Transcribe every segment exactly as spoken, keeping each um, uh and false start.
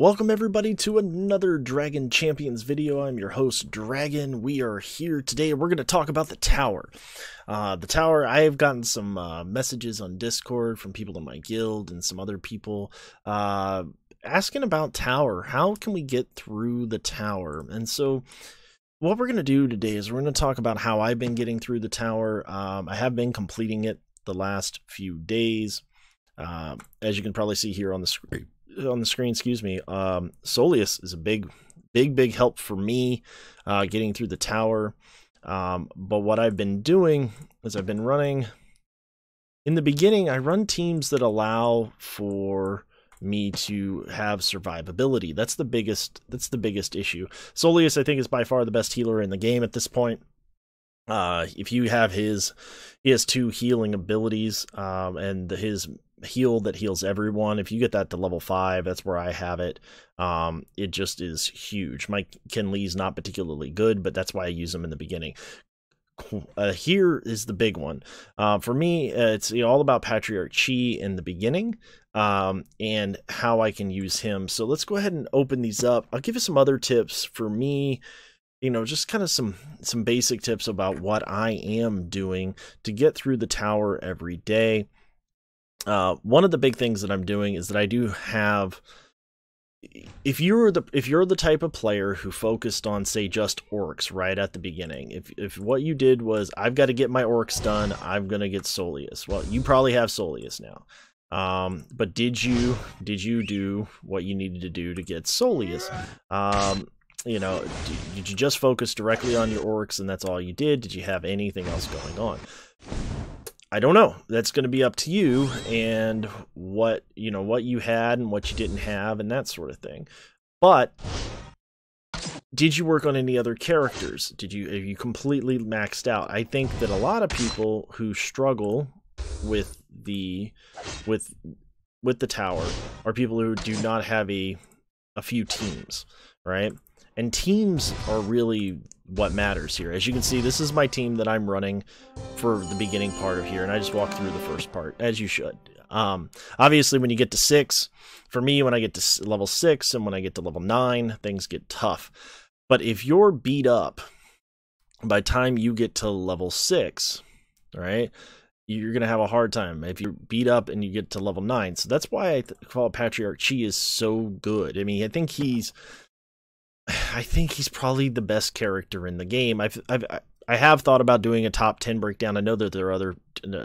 Welcome everybody to another Dragon Champions video. I'm your host Dragon. We are here today. We're going to talk about the tower. Uh, the tower, I have gotten some uh, messages on Discord from people in my guild and some other people uh, asking about tower. How can we get through the tower? And so what we're going to do today is we're going to talk about how I've been getting through the tower. Um, I have been completing it the last few days. Uh, as you can probably see here on the screen. on the screen, excuse me, um, Solius is a big, big, big help for me, uh, getting through the tower. Um, but what I've been doing is I've been running in the beginning. I run teams that allow for me to have survivability. That's the biggest, that's the biggest issue. Solius, I think, is by far the best healer in the game at this point. Uh, if you have his, he has two healing abilities, um, and his heal that heals everyone. If you get that to level five, that's where I have it. Um, it just is huge. My Kinley's not particularly good, but that's why I use them in the beginning. Uh, here is the big one. Uh, for me, uh, it's you know, all about Patriarch Chi in the beginning um, and how I can use him. So let's go ahead and open these up. I'll give you some other tips for me. You know, just kind of some some basic tips about what I am doing to get through the tower every day. Uh, one of the big things that I'm doing is that I do have, if you're the, if you're the type of player who focused on, say, just orcs right at the beginning, if, if what you did was, I've got to get my orcs done, I'm going to get Solius. Well, you probably have Solius now. Um, but did you, did you do what you needed to do to get Solius? Um, you know, did you just focus directly on your orcs and that's all you did? Did you have anything else going on? I don't know. That's going to be up to you and what, you know, what you had and what you didn't have and that sort of thing. But did you work on any other characters? Did you, are you completely maxed out? I think that a lot of people who struggle with the, with, with the tower are people who do not have a, a few teams, right? And teams are really what matters here. As you can see, this is my team that I'm running for the beginning part of here, and I just walked through the first part, as you should. Um, obviously, when you get to six, for me, when I get to level six and when I get to level nine, things get tough. But if you're beat up by the time you get to level six, right, you're going to have a hard time if you're beat up and you get to level nine. So that's why I call Patriarch Chi is so good. I mean, I think he's... I think he's probably the best character in the game. I've, I've, I have thought about doing a top ten breakdown. I know that there are other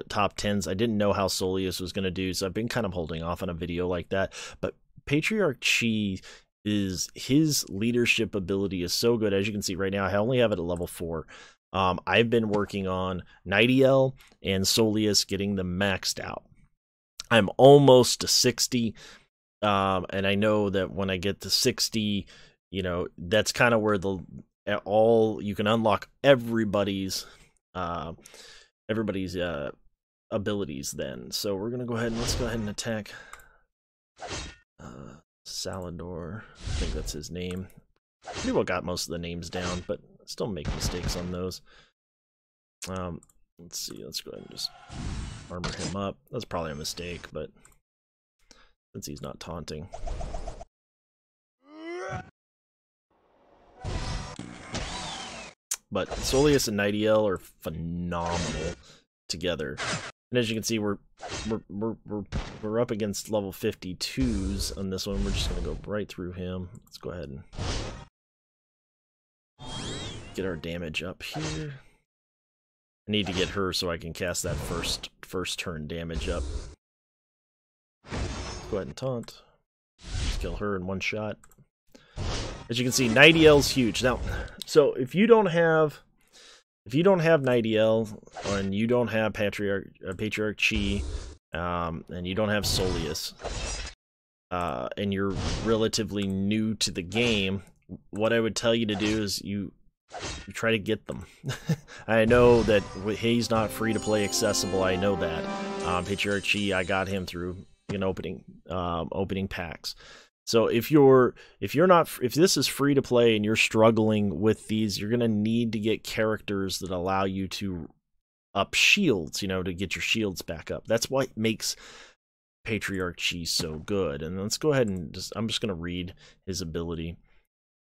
top tens. I didn't know how Solius was going to do, so I've been kind of holding off on a video like that. But Patriarch Chi is, his leadership ability is so good. As you can see right now, I only have it at level four. Um, I've been working on Nydiel and Solius, getting them maxed out. I'm almost to sixty, um, and I know that when I get to sixty... you know, that's kind of where the all you can unlock everybody's uh, everybody's uh, abilities then. So we're going to go ahead and let's go ahead and attack uh, Salador. I think that's his name. Pretty well got most of the names down, but still make mistakes on those. Um, let's see. Let's go ahead and just armor him up. That's probably a mistake, but since he's not taunting. But Solius and Nydiel are phenomenal together, and as you can see, we're we're we're we're, we're up against level fifty-twos on this one. We're just gonna go right through him. Let's go ahead and get our damage up here. I need to get her so I can cast that first first turn damage up. Let's go ahead and taunt. Let's kill her in one shot. As you can see, Nydiel's huge. Now, so if you don't have, if you don't have Nydiel, and you don't have Patriarch, uh, Patriarch Chi, um, and you don't have Solius, uh, and you're relatively new to the game, what I would tell you to do is you, you try to get them. I know that he's not free to play accessible. I know that. Um, Patriarch Chi, I got him through an opening, um, opening packs. So if you're if you're not if this is free to play and you're struggling with these, you're gonna need to get characters that allow you to up shields, you know, to get your shields back up. That's what makes Patriarch Chi so good. And let's go ahead and just, I'm just going to read his ability,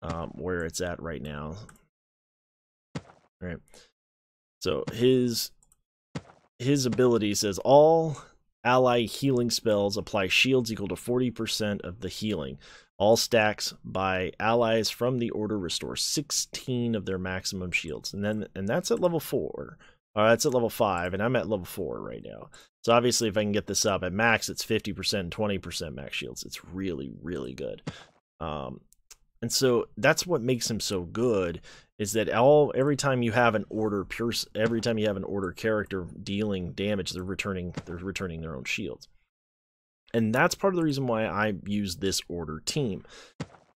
um, where it's at right now. All right. So his, his ability says all ally healing spells apply shields equal to forty percent of the healing. All stacks by allies from the order restore sixteen of their maximum shields. And then, and that's at level four. Uh, that's at level five, and I'm at level four right now. So obviously if I can get this up at max, it's fifty percent and twenty percent max shields. It's really, really good. Um, and so that's what makes him so good, is that all every time you have an order pure, every time you have an order character dealing damage, they're returning they're returning their own shields. And that's part of the reason why I use this order team.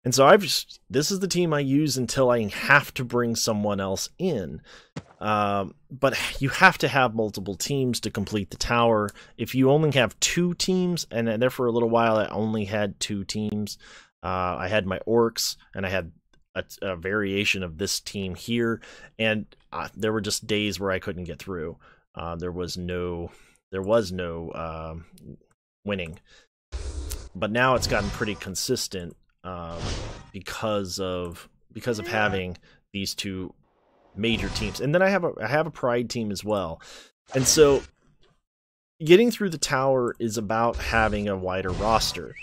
And so I've just, this is the team I use until I have to bring someone else in. Um, but you have to have multiple teams to complete the tower. If you only have two teams, and there for a little while I only had two teams. Uh, I had my orcs, and I had a, a variation of this team here. And uh, there were just days where I couldn't get through. Uh, there was no, there was no um, winning. But now it's gotten pretty consistent um, because of because of having these two major teams. And then I have a I have a pride team as well. And so getting through the tower is about having a wider roster.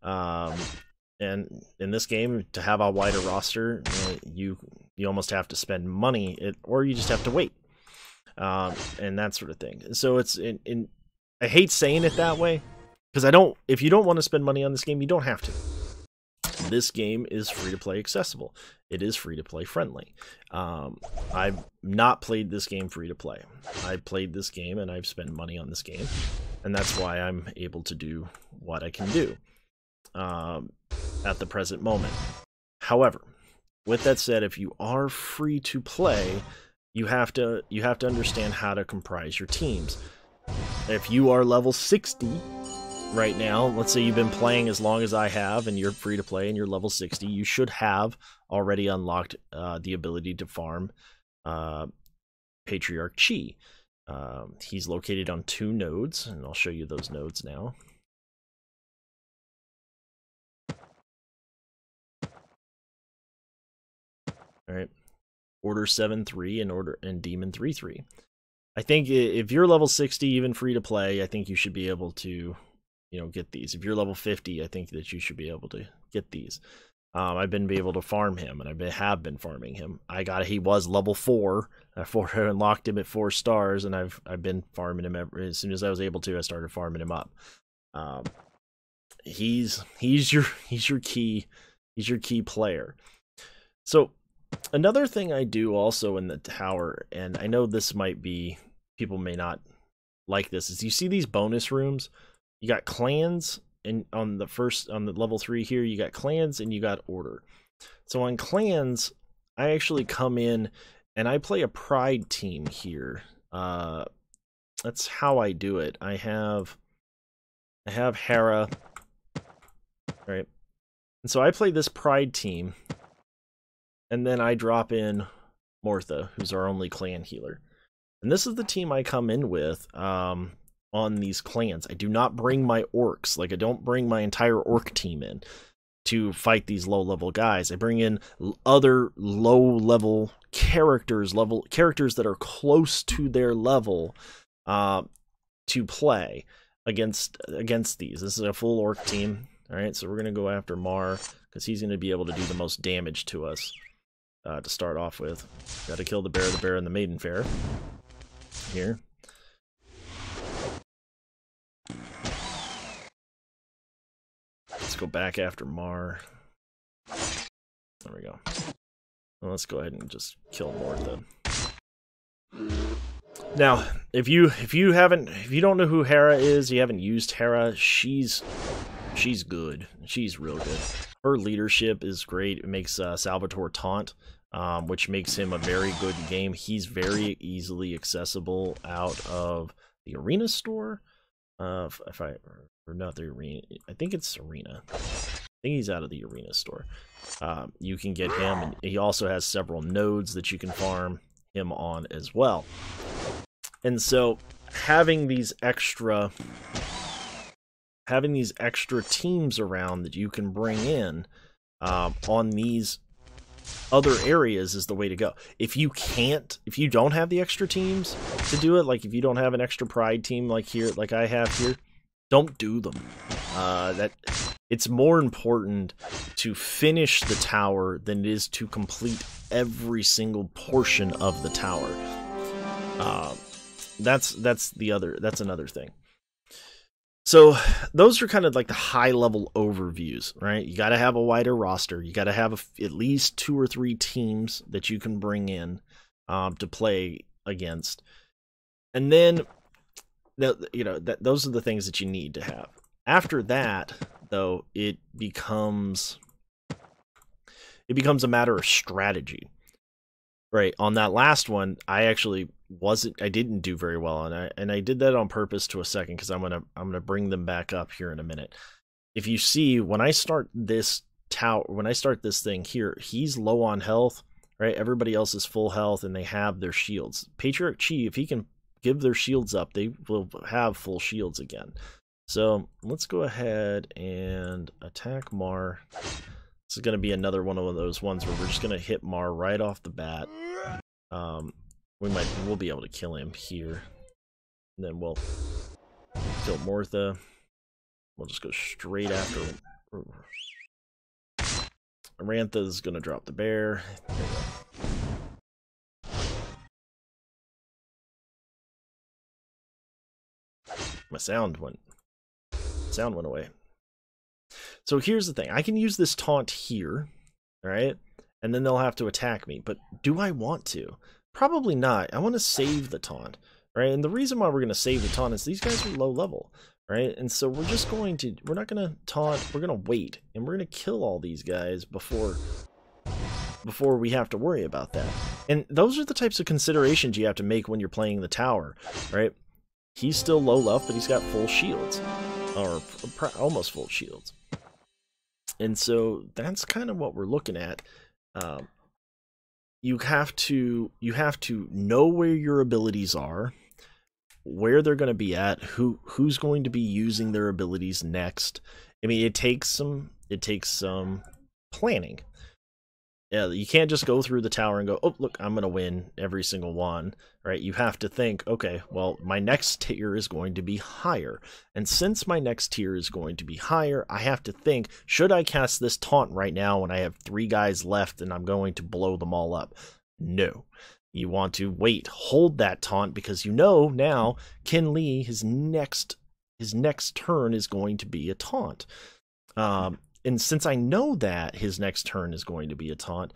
Um and in this game, to have a wider roster, you know, you you almost have to spend money, it, or you just have to wait. Um and that sort of thing. So it's in, in I hate saying it that way, because I don't if you don't want to spend money on this game, you don't have to. This game is free-to-play accessible. It is free-to-play friendly. Um, I've not played this game free-to-play. I played this game and I've spent money on this game, and that's why I'm able to do what I can do um, at the present moment. However, with that said, if you are free-to-play, you have to you have to understand how to comprise your teams. If you are level sixty. Right now, let's say you've been playing as long as I have, and you're free to play and you're level sixty, you should have already unlocked uh, the ability to farm uh, Patriarch Chi. Um, he's located on two nodes, and I'll show you those nodes now. All right, Order seven three and Order and Demon three three. I think if you're level sixty, even free to play, I think you should be able to, you know, get these. If you're level fifty, I think that you should be able to get these. Um, I've been able to farm him, and I been, have been farming him. I got he was level four. I four unlocked him at four stars, and I've I've been farming him ever, as soon as I was able to. I started farming him up. Um, he's he's your he's your key he's your key player. So another thing I do also in the tower, and I know this might be people may not like this, is you see these bonus rooms. You got clans, and on the first on the level three here, you got clans and you got order. So on clans, I actually come in and I play a pride team here. Uh, that's how I do it. I have I have Hera, right? And so I play this pride team, and then I drop in Mortha, who's our only clan healer. And this is the team I come in with. Um, on these clans, I do not bring my orcs. Like, I don't bring my entire orc team in to fight these low level guys. I bring in other low level characters level characters that are close to their level uh, to play against against these. This is a full orc team. All right, so we're gonna go after Mar, because he's gonna be able to do the most damage to us uh, to start off with. Got to kill the bear, the bear, and the maiden fair here. Go back after Mar. There we go. Well, let's go ahead and just kill Mortha. Now, if you if you haven't if you don't know who Hera is, you haven't used Hera, she's she's good. She's real good. Her leadership is great. It makes uh, Salvatore taunt, um, which makes him a very good game. He's very easily accessible out of the arena store. Uh, if I or not the arena, I think it's arena. I think he's out of the arena store. Um, you can get him, and he also has several nodes that you can farm him on as well. And so having these extra having these extra teams around that you can bring in um, on these other areas is the way to go. If you can't, if you don't have the extra teams to do it, like if you don't have an extra pride team like here, like I have here, don't do them. Uh, that it's more important to finish the tower than it is to complete every single portion of the tower. Uh, that's that's the other that's another thing. So those are kind of like the high level overviews, right? You got to have a wider roster. You got to have a, at least two or three teams that you can bring in um, to play against. And then, you know, that, those are the things that you need to have. After that, though, it becomes it becomes a matter of strategy, right? On that last one, I actually wasn't I didn't do very well on it, and I did that on purpose to a second because I'm gonna I'm gonna bring them back up here in a minute. If you see, when I start this tower, when I start this thing here, he's low on health, right? Everybody else is full health and they have their shields. Patriarch Chi, if he can give their shields up, they will have full shields again. So let's go ahead and attack Mar. This is gonna be another one of those ones where we're just gonna hit Mar right off the bat. Um We might, we'll be able to kill him here. And then we'll kill Mortha. We'll just go straight after him. Rantha's gonna drop the bear. There we go. My sound went, sound went away. So here's the thing. I can use this taunt here, all right? And then they'll have to attack me, but do I want to? Probably not. I want to save the taunt, right? And the reason why we're going to save the taunt is these guys are low level, right? And so we're just going to, we're not going to taunt, we're going to wait, and we're going to kill all these guys before before we have to worry about that. And those are the types of considerations you have to make when you're playing the tower, right? He's still low left, but he's got full shields, or almost full shields. And so that's kind of what we're looking at. Um, You have to you have to know where your abilities are, where they're going to be at, who who's going to be using their abilities next. I mean, it takes some it takes some planning. Yeah, you can't just go through the tower and go, oh look, I'm going to win every single one, right? You have to think, okay, well my next tier is going to be higher, and since my next tier is going to be higher, I have to think, should I cast this taunt right now when I have three guys left and I'm going to blow them all up? No, you want to wait, hold that taunt, because you know now Kinley, his next his next turn is going to be a taunt. Um, And since I know that his next turn is going to be a taunt,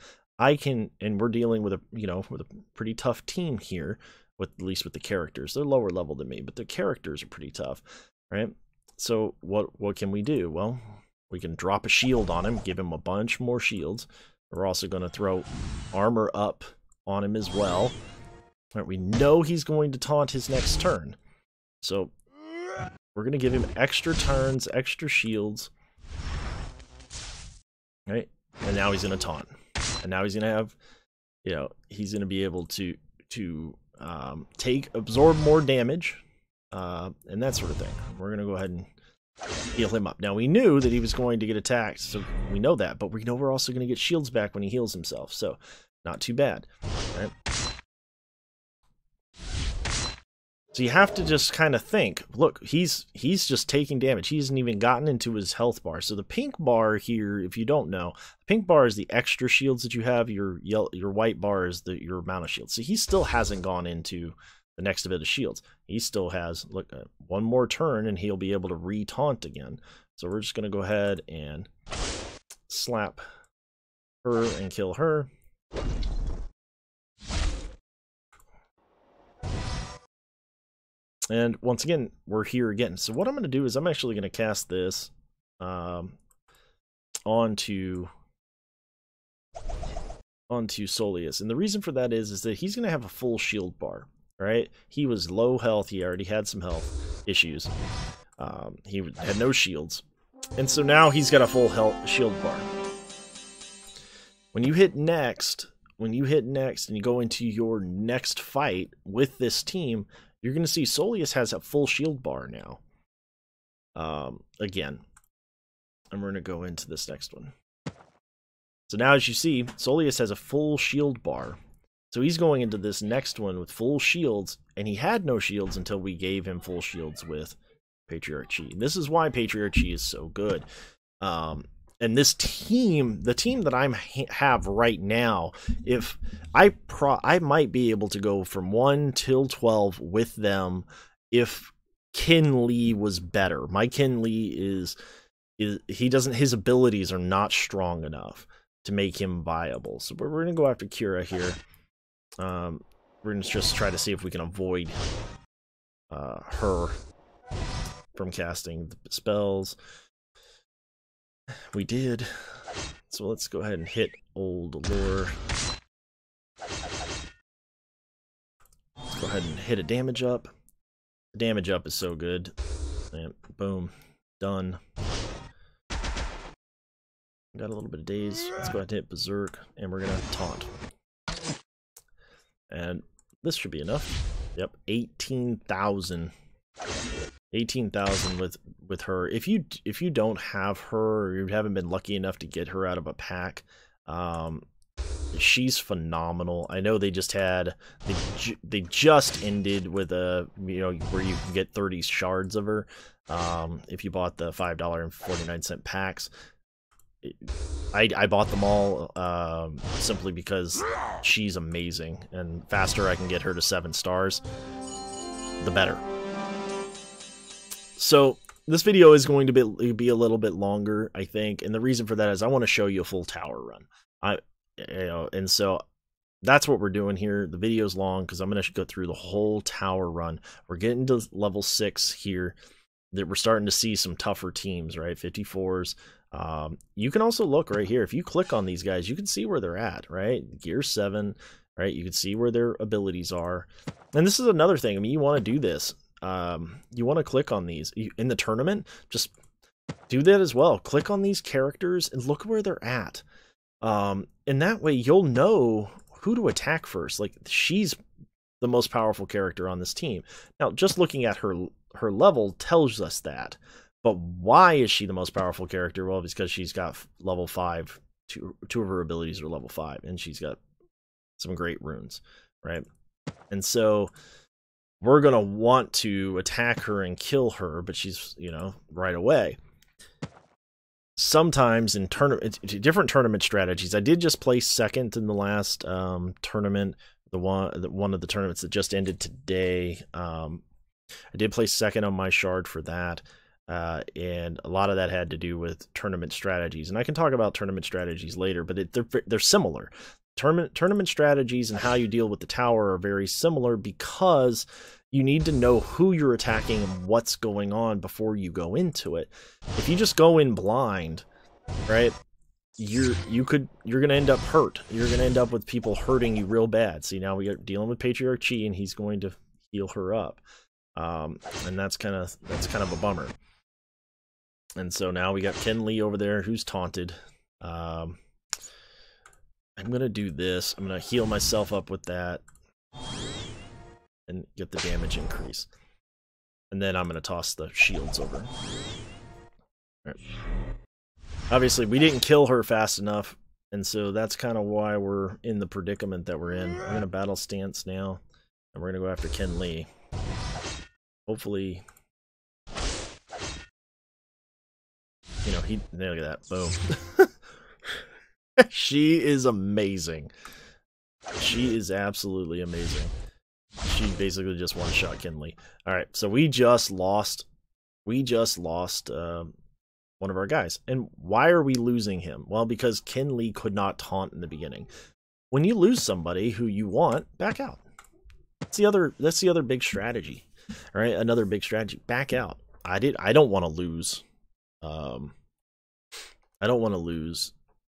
I can, and we're dealing with a, you know, with a pretty tough team here, with at least with the characters. They're lower level than me, but the characters are pretty tough, right? So what what can we do? Well, we can drop a shield on him, give him a bunch more shields. We're also going to throw armor up on him as well. Right, we know he's going to taunt his next turn. So we're going to give him extra turns, extra shields. Right, and now he's gonna taunt, and now he's gonna have, you know, he's gonna be able to to um, take absorb more damage, uh, and that sort of thing. We're gonna go ahead and heal him up. Now we knew that he was going to get attacked, so we know that, but we know we're also gonna get shields back when he heals himself, so not too bad. Right? So you have to just kind of think, look, he's he's just taking damage. He hasn't even gotten into his health bar. So the pink bar here, if you don't know, the pink bar is the extra shields that you have. Your yellow, your white bar is the, your amount of shields. So he still hasn't gone into the next bit of shields. He still has, look, uh, one more turn and he'll be able to re-taunt again. So we're just going to go ahead and slap her and kill her. And once again, we're here again. So what I'm going to do is I'm actually going to cast this um, onto onto Solius. And the reason for that is, is that he's going to have a full shield bar, right? He was low health. He already had some health issues. Um, he had no shields. And so now he's got a full health shield bar. When you hit next, when you hit next and you go into your next fight with this team, you're going to see Solius has a full shield bar now. um, again. And we're going to go into this next one. So now, as you see, Solius has a full shield bar. So he's going into this next one with full shields, and he had no shields until we gave him full shields with Patriarch Chi. This is why Patriarch Chi is so good. Um, and this team, the team that I ha have right now, if I pro I might be able to go from one till twelve with them if Kinley was better. My Kinley is, is he doesn't his abilities are not strong enough to make him viable. So we're, we're going to go after Kira here. Um, we're going to just try to see if we can avoid uh, her from casting the spells. We did. So let's go ahead and hit old lure. Let's go ahead and hit a damage up. The damage up is so good. And boom. Done. Got a little bit of daze. Let's go ahead and hit Berserk, and we're going to taunt. And this should be enough. Yep, eighteen thousand. eighteen thousand with with her. If you if you don't have her, or you haven't been lucky enough to get her out of a pack, um, she's phenomenal. I know they just had they ju they just ended with a you know where you can get thirty shards of her um, if you bought the five dollar and forty-nine cent packs. I, I bought them all um, simply because she's amazing, and faster I can get her to seven stars, the better. So this video is going to be, be a little bit longer, I think, and the reason for that is I want to show you a full tower run. I, you know, and so that's what we're doing here. The video's long because I'm going to go through the whole tower run. We're getting to level six here. That we're starting to see some tougher teams, right? fifty-fours. Um, you can also look right here. If you click on these guys, you can see where they're at, right? Gear seven, right? You can see where their abilities are. And this is another thing. I mean, you want to do this. Um, you want to click on these in the tournament. Just do that as well. Click on these characters and look where they're at. Um, and that way you'll know who to attack first. Like, she's the most powerful character on this team. Now, just looking at her, her level tells us that. But why is she the most powerful character? Well, it's because she's got level five. Two, two of her abilities are level five, and she's got some great runes, right? And so we're going to want to attack her and kill her, but she's, you know, right away. Sometimes in tournament, different tournament strategies. I did just place second in the last um, tournament, the one, the, one of the tournaments that just ended today. Um, I did place second on my shard for that. Uh, and a lot of that had to do with tournament strategies, and I can talk about tournament strategies later. But it, they're they're similar. Tournament tournament strategies and how you deal with the tower are very similar because you need to know who you're attacking and what's going on before you go into it. If you just go in blind, right, you're you could you're gonna end up hurt. You're gonna end up with people hurting you real bad. See, now we are dealing with Patriarch Chi, and he's going to heal her up, um, and that's kind of that's kind of a bummer. And so now we got Kinley over there, who's taunted. Um, I'm going to do this. I'm going to heal myself up with that and get the damage increase. And then I'm going to toss the shields over. Right. Obviously, we didn't kill her fast enough, and so that's kind of why we're in the predicament that we're in. We're going to battle stance now, and we're going to go after Kinley. Hopefully... You know, he, look at that, boom. She is amazing. She is absolutely amazing. She basically just one-shot Kinley. All right, so we just lost, we just lost um, one of our guys. And why are we losing him? Well, because Kinley could not taunt in the beginning. When you lose somebody who you want, back out. That's the other, that's the other big strategy, all right? Another big strategy, back out. I did, I don't want to lose. Um, I don't want to lose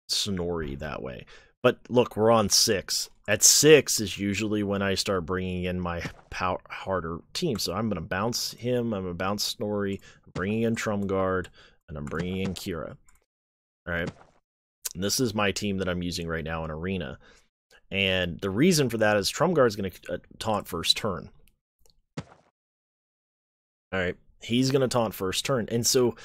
Snorri that way. But look, we're on six. At six is usually when I start bringing in my power, harder team. So I'm going to bounce him. I'm going to bounce Snorri. I'm bringing in Tromgard, and I'm bringing in Kira. All right. And this is my team that I'm using right now in Arena. And the reason for that is Tromgard's going to uh, taunt first turn. All right. He's going to taunt first turn. And so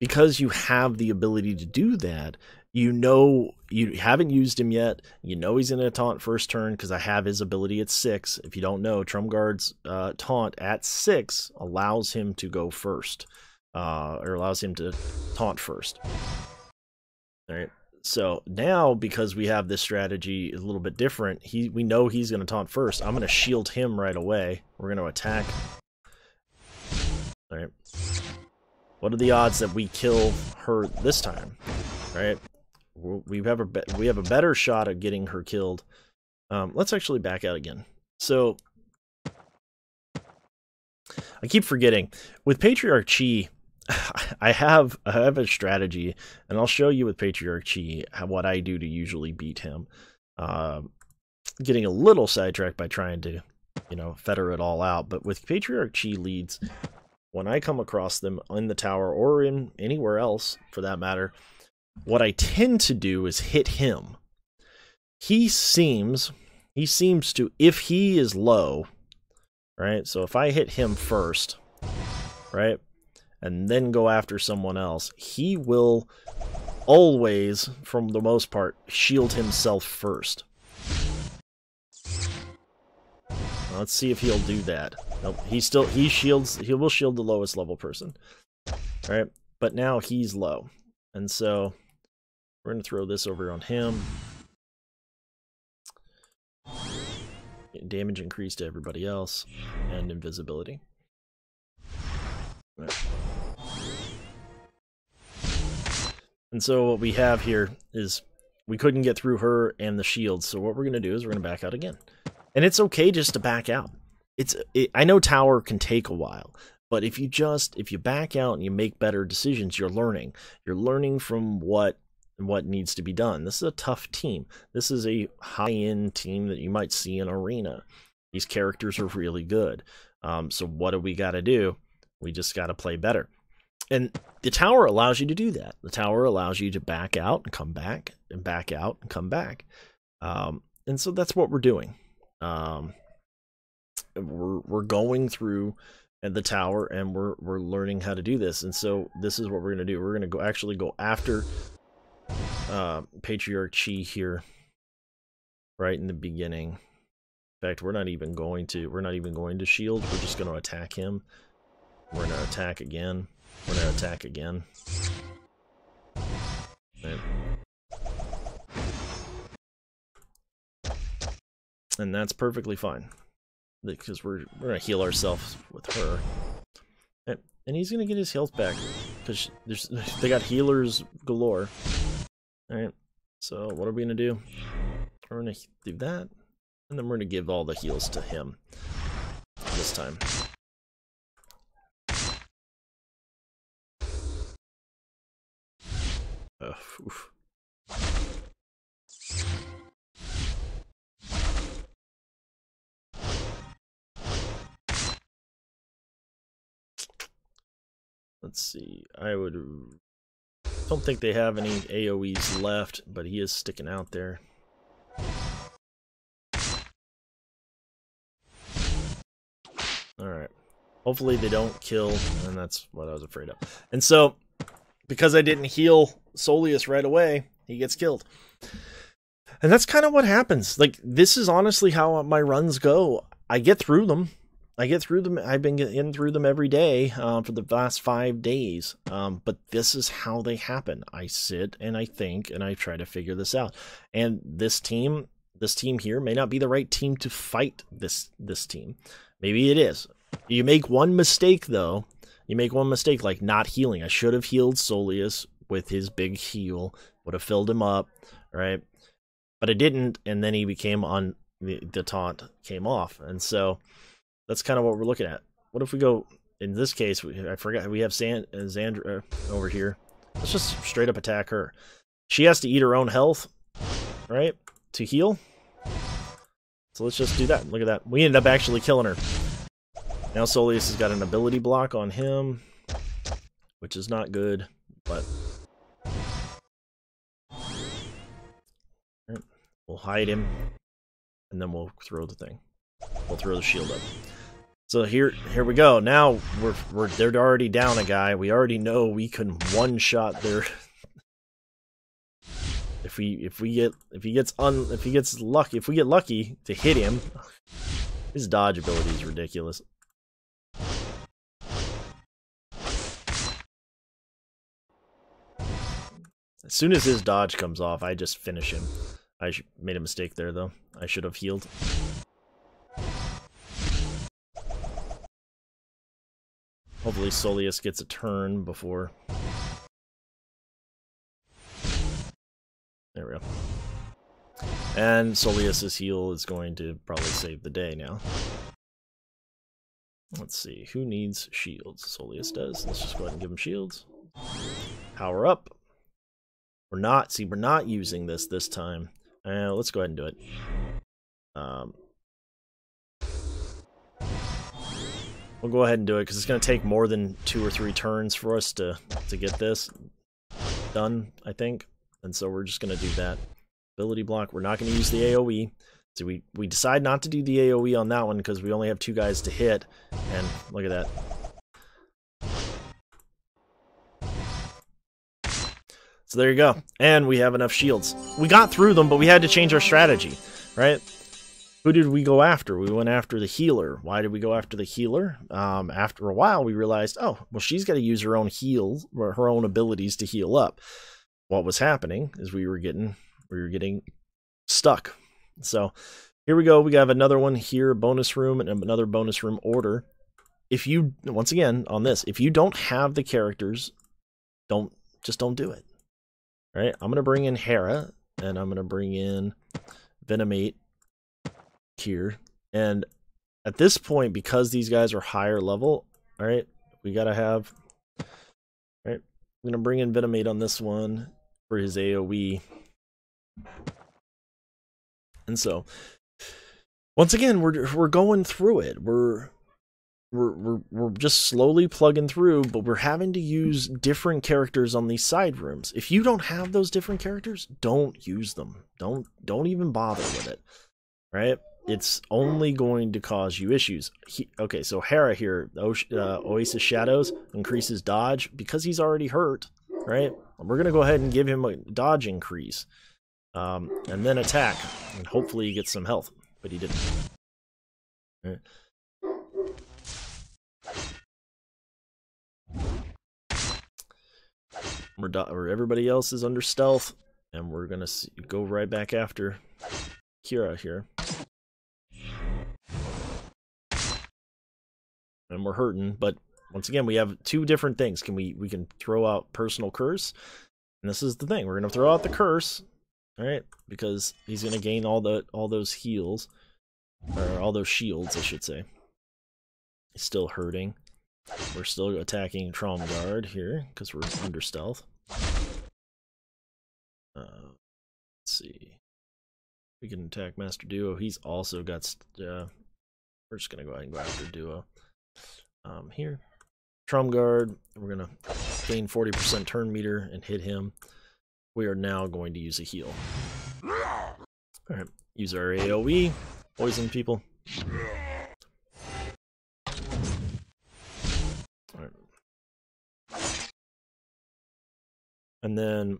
because you have the ability to do that, you know you haven't used him yet. You know he's going to taunt first turn because I have his ability at six. If you don't know, Tromgard's uh, taunt at six allows him to go first. Uh, or allows him to taunt first. All right. So now, because we have this strategy a little bit different, he we know he's going to taunt first. I'm going to shield him right away. We're going to attack. All right. What are the odds that we kill her this time? All right. We have a we have a better shot at getting her killed. Um, let's actually back out again. So I keep forgetting with Patriarch Chi. I have I have a strategy, and I'll show you with Patriarch Chi how, what I do to usually beat him. Uh, getting a little sidetracked by trying to, you know, fetter it all out. But with Patriarch Chi leads, when I come across them in the tower or in anywhere else for that matter, what I tend to do is hit him. He seems he seems to, if he is low, right? So if I hit him first, right? And then go after someone else, he will always, from the most part, shield himself first. Now let's see if he'll do that. Nope, he still he shields he will shield the lowest level person. Alright, but now he's low. And so we're gonna throw this over on him. Damage increase to everybody else, and invisibility. Right. And so what we have here is we couldn't get through her and the shield, so what we're going to do is we're going to back out again. And it's okay just to back out. It's it, I know tower can take a while, but if you just if you back out and you make better decisions, you're learning. You're learning from what what needs to be done. This is a tough team. This is a high-end team that you might see in Arena. These characters are really good. Um, so what do we got to do? We just got to play better. And the tower allows you to do that. The tower allows you to back out and come back and back out and come back. Um, and so that's what we're doing. Um, we're, we're going through the tower and we're, we're learning how to do this. And so this is what we're going to do. We're going to go actually go after uh, Patriarch Chi here right in the beginning. In fact, we're not even going to, we're not even going to shield. We're just going to attack him. We're going to attack again. We're going to attack again. Right. And that's perfectly fine. Because we're, we're going to heal ourselves with her. And, and he's going to get his health back. Because they got healers galore. Alright. So what are we going to do? We're going to do that. And then we're going to give all the heals to him. This time. Uh, Let's see. I would don't think they have any A O Es left, but he is sticking out there. All right. Hopefully they don't kill, and that's what I was afraid of. And so because I didn't heal Solius right away, he gets killed. And that's kind of what happens. Like, this is honestly how my runs go. I get through them. I get through them. I've been getting through them every day uh, for the last five days. Um, but this is how they happen. I sit and I think and I try to figure this out. And this team, this team here may not be the right team to fight this, this team. Maybe it is. You make one mistake, though. You make one mistake, like not healing. I should have healed Solius with his big heal. Would have filled him up, right? But I didn't, and then he became on... The, the taunt came off. And so that's kind of what we're looking at. What if we go... In this case, we, I forgot, we have San, uh, Xandra over here. Let's just straight up attack her. She has to eat her own health, right? To heal. So let's just do that. Look at that. We ended up actually killing her. Now Solius has got an ability block on him, which is not good, but we'll hide him, and then we'll throw the thing. We'll throw the shield up. So here, here we go. Now we're we're they're already down a guy. We already know we can one-shot their. If we if we get if he gets un if he gets lucky if we get lucky to hit him, his dodge ability is ridiculous. As soon as his dodge comes off, I just finish him. I sh made a mistake there, though. I should have healed. Hopefully Solius gets a turn before... There we go. And Solius's heal is going to probably save the day now. Let's see, who needs shields? Solius does. Let's just go ahead and give him shields. Power up. We're not, see, we're not using this this time. Uh, let's go ahead and do it. Um, we'll go ahead and do it, because it's going to take more than two or three turns for us to, to get this done, I think. And so we're just going to do that. Ability block, we're not going to use the AoE. So we, we decide not to do the AoE on that one, because we only have two guys to hit. And look at that. So there you go. And we have enough shields. We got through them, but we had to change our strategy, right? Who did we go after? We went after the healer. Why did we go after the healer? Um, after a while, we realized, oh, well, she's got to use her own heal, or her own abilities to heal up. What was happening is we were getting, we were getting stuck. So here we go. We have another one here, bonus room, and another bonus room order. If you, once again, on this, if you don't have the characters, don't, just don't do it. All right, I'm going to bring in Hera, and I'm going to bring in Venomate here. And at this point, because these guys are higher level, all right, we got to have... All right, I'm going to bring in Venomate on this one for his AoE. And so, once again, we're we're going through it. We're... We're, we're, we're just slowly plugging through, but we're having to use different characters on these side rooms. If you don't have those different characters, don't use them. Don't don't even bother with it, right? It's only going to cause you issues. He, okay, so Hera here, uh, Oasis Shadows, increases dodge because he's already hurt, right? We're going to go ahead and give him a dodge increase, um, and then attack, and hopefully he gets some health, but he didn't. All right. We're or everybody else is under stealth, and we're gonna see, go right back after Kira here. And we're hurting, but once again, we have two different things. Can we we can throw out personal curse, and this is the thing, we're gonna throw out the curse, all right, because he's gonna gain all the all those heals, or all those shields, I should say. He's still hurting. We're still attacking Tromgard here, because we're under stealth. Uh, let's see. We can attack Master Duo. He's also got... St uh, we're just going to go ahead and go after Duo. Um, here. Tromgard. We're going to gain forty percent turn meter and hit him. We are now going to use a heal. Alright. Use our AoE. Poison people. And then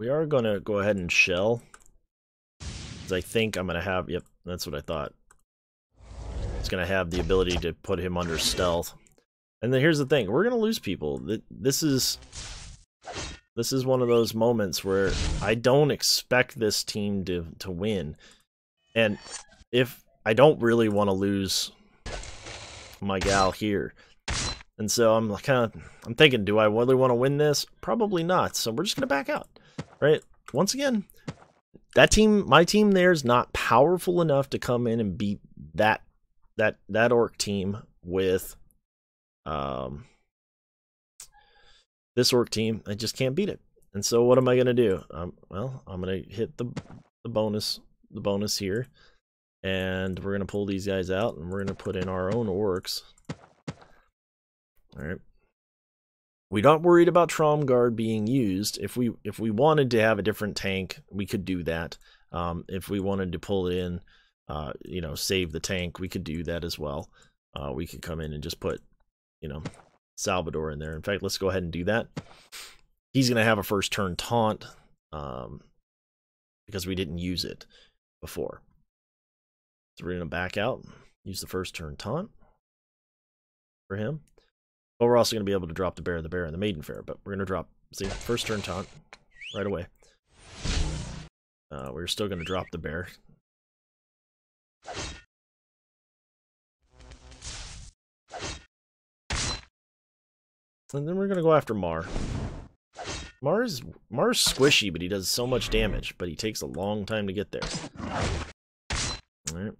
we are going to go ahead and shell. Because I think I'm going to have... Yep, that's what I thought. It's going to have the ability to put him under stealth. And then here's the thing. We're going to lose people. This is... This is one of those moments where I don't expect this team to, to win. And if... I don't really want to lose my gal here. And so I'm kind of, I'm thinking, do I really want to win this? Probably not. So we're just going to back out, right? Once again, that team, my team there is not powerful enough to come in and beat that, that, that orc team with, um, this orc team. I just can't beat it. And so what am I going to do? Um, well, I'm going to hit the, the bonus, the bonus here, and we're going to pull these guys out, and we're going to put in our own orcs. All right. We're not worried about Tromgard being used. If we if we wanted to have a different tank, we could do that. Um, if we wanted to pull in, uh, you know, save the tank, we could do that as well. uh, we could come in and just put, you know, Salvatore in there. In fact, let's go ahead and do that. He's going to have a first turn taunt um, because we didn't use it before. So we're going to back out, use the first turn taunt for him. But we're also going to be able to drop the bear, the bear, and the maiden fair. But we're going to drop, see, first turn taunt right away. Uh, we're still going to drop the bear. And then we're going to go after Mar. Mar's, Mar's squishy, but he does so much damage. But he takes a long time to get there. Alright.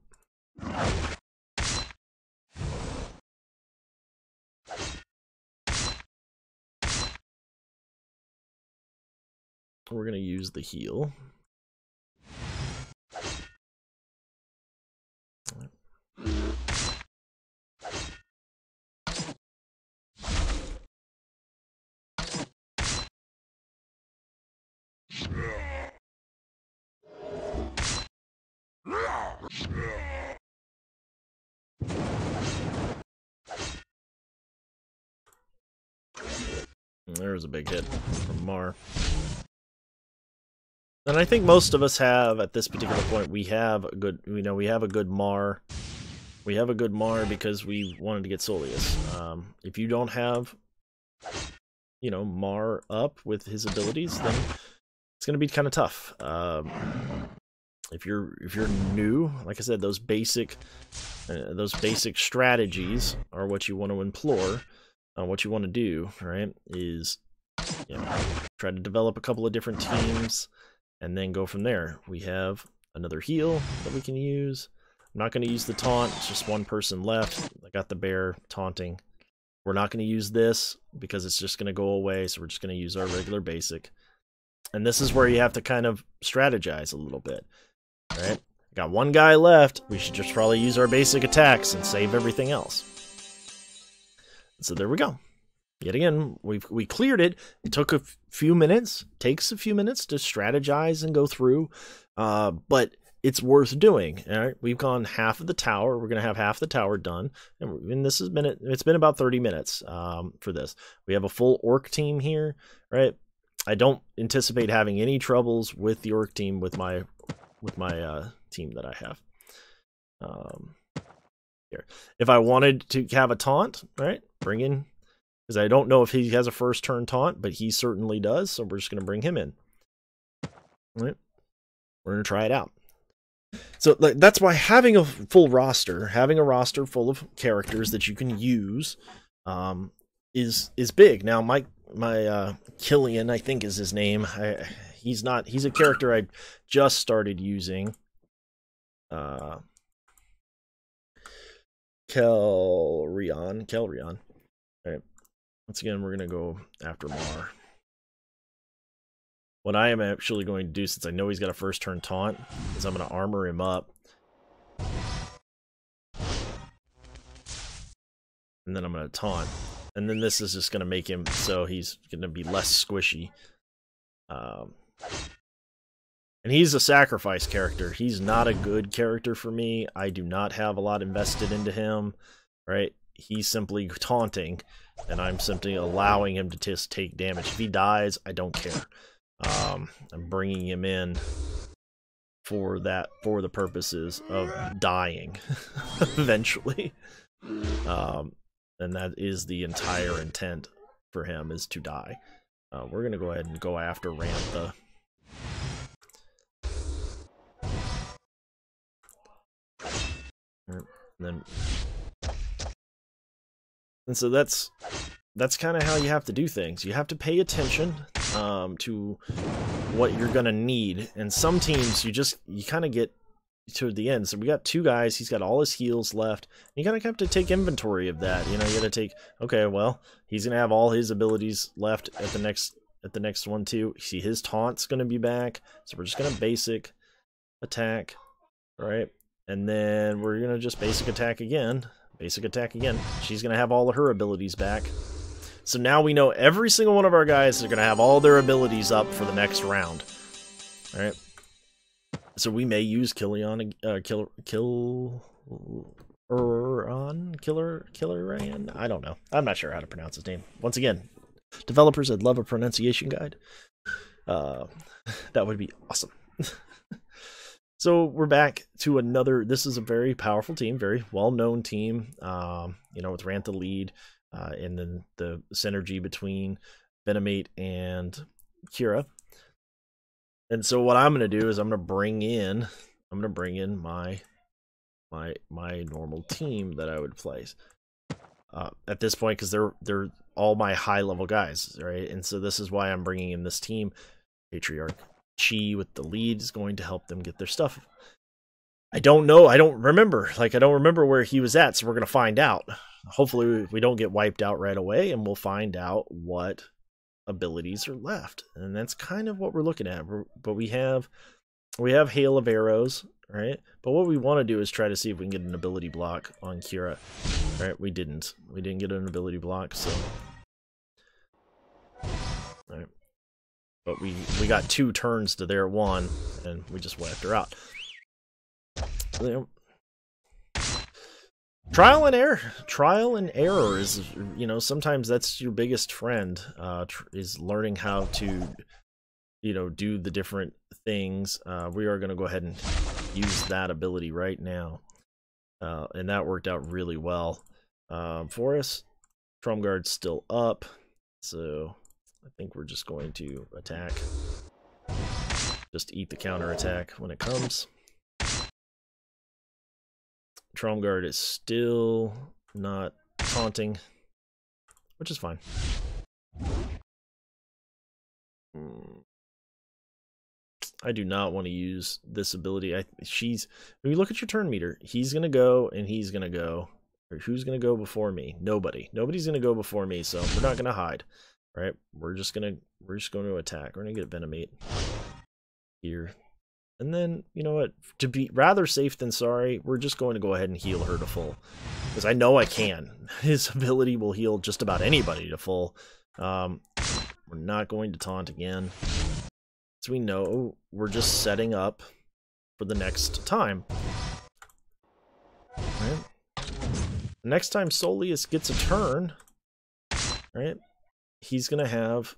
We're going to use the heal. There's a big hit from Mar. And I think most of us have, at this particular point, we have a good, you know, we have a good Mar. We have a good Mar because we wanted to get Solius. Um, if you don't have, you know, Mar up with his abilities, then it's going to be kind of tough. Um, if you're if you're new, like I said, those basic uh, those basic strategies are what you want to implore. Uh, what you want to do, right, is, you know, try to develop a couple of different teams and then go from there. We have another heal that we can use. I'm not going to use the taunt. It's just one person left. I got the bear taunting. We're not going to use this because it's just going to go away, so we're just going to use our regular basic. And this is where you have to kind of strategize a little bit, right? Got one guy left. We should just probably use our basic attacks and save everything else. So there we go. Yet again, we've we cleared it. It took a few minutes, takes a few minutes to strategize and go through, uh, but it's worth doing. All right, we've gone half of the tower. We're gonna have half the tower done, and, and this has been it's been about thirty minutes um, for this. We have a full orc team here, right? I don't anticipate having any troubles with the orc team with my with my uh, team that I have. Um, Here. If I wanted to have a taunt, right, bring in, because I don't know if he has a first turn taunt, but he certainly does, so we're just going to bring him in. All right, we're going to try it out. So like, that's why having a full roster, having a roster full of characters that you can use, um, is is big. Now, my my uh, Kel-Rion, I think is his name. I, he's not. He's a character I just started using. Uh. Kel-Rion, Kel-Rion. All right. Once again, we're going to go after Mar. What I am actually going to do, since I know he's got a first turn taunt, is I'm going to armor him up. And then I'm going to taunt. And then this is just going to make him so he's going to be less squishy. Um, And he's a sacrifice character. He's not a good character for me. I do not have a lot invested into him, right? He's simply taunting, and I'm simply allowing him to just take damage. If he dies, I don't care. Um, I'm bringing him in for that, for the purposes of dying eventually. Um, and that is the entire intent for him, is to die. Uh, we're going to go ahead and go after Rantha. And then, and so that's that's kind of how you have to do things. You have to pay attention um, to what you're gonna need. And some teams, you just you kind of get to the end. So we got two guys. He's got all his heals left. You kind of have to take inventory of that. You know, you got to take. Okay, well, he's gonna have all his abilities left at the next at the next one too. See, his taunt's gonna be back. So we're just gonna basic attack, all right? And then we're going to just basic attack again. Basic attack again. She's going to have all of her abilities back. So now we know every single one of our guys are going to have all their abilities up for the next round. Alright. So we may use Kel-Rion, uh, Kel... Kel... Killer-on? Killer, Killer-Rion? I don't know. I'm not sure how to pronounce his name. Once again, developers would love a pronunciation guide. Uh, that would be awesome. So we're back to another. This is a very powerful team, very well-known team. Um, you know, with Rantha lead, uh, and then the synergy between Venomate and Kira. And so what I'm going to do is I'm going to bring in, I'm going to bring in my, my, my normal team that I would place uh, at this point, because they're they're all my high-level guys, right? And so this is why I'm bringing in this team. Patriarch Chi with the lead is going to help them get their stuff. I don't know. I don't remember. Like, I don't remember where he was at, so we're going to find out. Hopefully we don't get wiped out right away, and we'll find out what abilities are left. And that's kind of what we're looking at. We're, but we have we have Hail of Arrows, right? But what we want to do is try to see if we can get an ability block on Kira. Right? We didn't. We didn't get an ability block, so... All right. But we, we got two turns to their one, and we just wiped her out. So, trial and error. Trial and error is, you know, sometimes that's your biggest friend, uh, tr is learning how to, you know, do the different things. Uh, we are going to go ahead and use that ability right now. Uh, and that worked out really well um, for us. Tromgard's still up, so... I think we're just going to attack. Just eat the counterattack when it comes. Tromgard is still not taunting, which is fine. I do not want to use this ability. I she's when you look at your turn meter, he's gonna go and he's gonna go. Or who's gonna go before me? Nobody. Nobody's gonna go before me, so we're not gonna hide. All right, we're just gonna we're just going to attack. We're gonna get Venomate here, and then you know what? To be rather safe than sorry, we're just going to go ahead and heal her to full, because I know I can. His ability will heal just about anybody to full. Um, we're not going to taunt again, so we know we're just setting up for the next time. All right. The next time Solius gets a turn, all right? He's going to have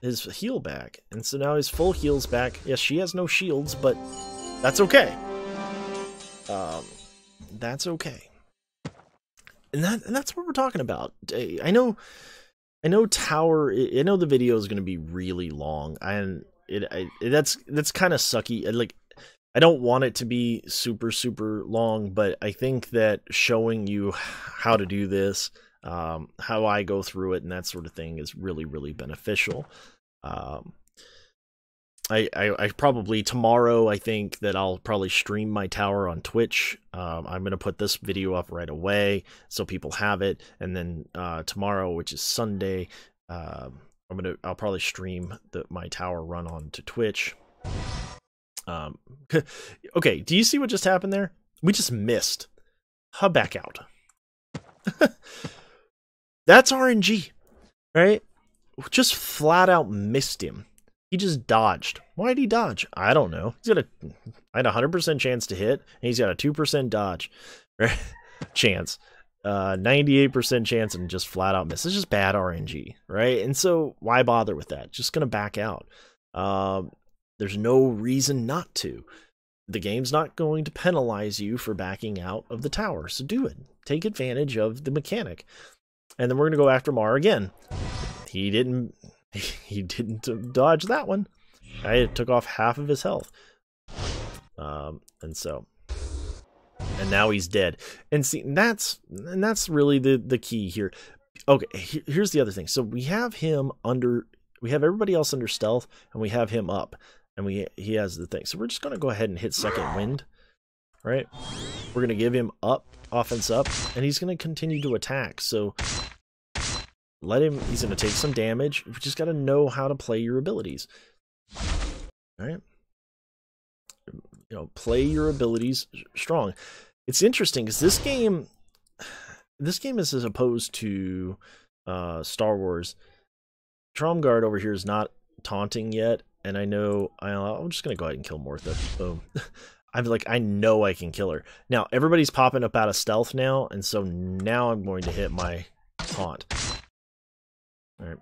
his heal back. And so now his full heal's back. Yes, she has no shields, but that's okay. Um, that's okay. And that and that's what we're talking about. I know I know tower I know the video is going to be really long. And it I, that's that's kind of sucky. Like I don't want it to be super super long, but I think that showing you how to do this, um how I go through it and that sort of thing is really really beneficial. um I, I I probably tomorrow I think that I'll probably stream my tower on Twitch. um I'm gonna put this video up right away so people have it, and then uh tomorrow, which is Sunday, um I'm gonna I'll probably stream the my tower run on to Twitch. Um okay, do you see what just happened there? We just missed her back out. That's R N G, right? Just flat out missed him. He just dodged. Why did he dodge? I don't know. He's got a, I had a hundred percent chance to hit, and he's got a two percent dodge, right? Chance, uh, ninety-eight percent chance, and just flat out miss. It's just bad R N G, right? And so why bother with that? Just gonna back out. Um, there's no reason not to. The game's not going to penalize you for backing out of the tower, so do it. Take advantage of the mechanic. And then we're going to go after Mar again. He didn't he didn't dodge that one. I took off half of his health. Um, and so and now he's dead. And see, and that's and that's really the the key here. Okay, here's the other thing. So we have him under we have everybody else under stealth, and we have him up. And we he has the thing. So we're just going to go ahead and hit second wind. All right? We're going to give him up, offense up, and he's going to continue to attack. So let him, he's going to take some damage. You just got to know how to play your abilities. All right? You know, play your abilities strong. It's interesting because this game, this game is as opposed to uh, Star Wars. Tromgard over here is not taunting yet, and I know, I'll, I'm just going to go ahead and kill Mortha. Boom. I'm like, I know I can kill her. Now, everybody's popping up out of stealth now, and so now I'm going to hit my taunt. Alright.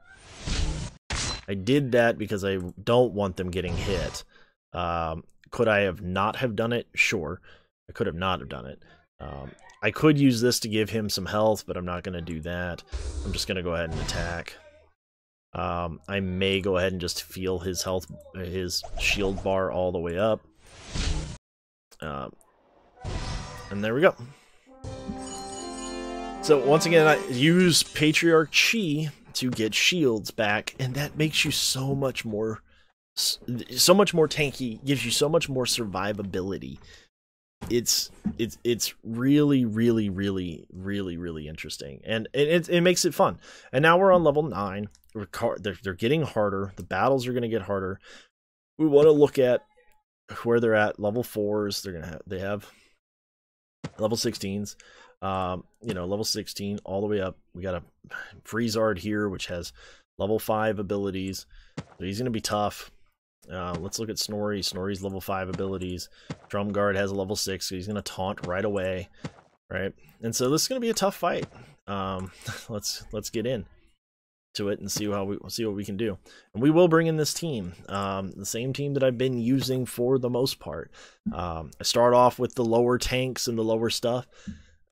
I did that because I don't want them getting hit. Um, could I have not have done it? Sure. I could have not have done it. Um, I could use this to give him some health, but I'm not going to do that. I'm just going to go ahead and attack. Um, I may go ahead and just feel his health, his shield bar all the way up. Uh, and there we go. So once again, I use Patriarch Chi to get shields back, and that makes you so much more, so much more tanky, gives you so much more survivability. It's it's it's really really really really really interesting, and it it, it makes it fun. And now we're on level nine. We're car they're they're getting harder. The battles are going to get harder. We want to look at where they're at. Level fours. They're gonna have they have level sixteens. Um, you know, level sixteen all the way up. We got a Freezard here, which has level five abilities. So he's gonna be tough. Uh, let's look at Snorri. Snorri's level five abilities. Tromgard has a level six, so he's going to taunt right away, right? And so this is going to be a tough fight. Um, let's let's get in to it and see how we see what we can do. And we will bring in this team, um, the same team that I've been using for the most part. Um, I start off with the lower tanks and the lower stuff,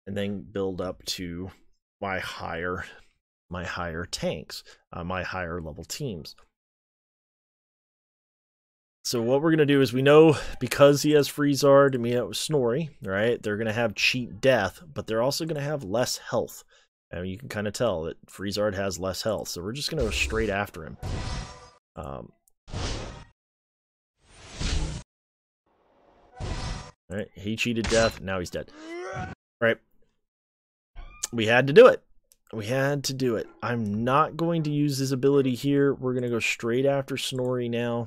and then build up to my higher my higher tanks, uh, my higher level teams. So what we're going to do is, we know because he has Freezard and we have Snorri, right? They're going to have cheat death, but they're also going to have less health. And you can kind of tell that Freezard has less health. So we're just going to go straight after him. Um, all right, he cheated death. Now he's dead. All right. We had to do it. We had to do it. I'm not going to use his ability here. We're going to go straight after Snorri now.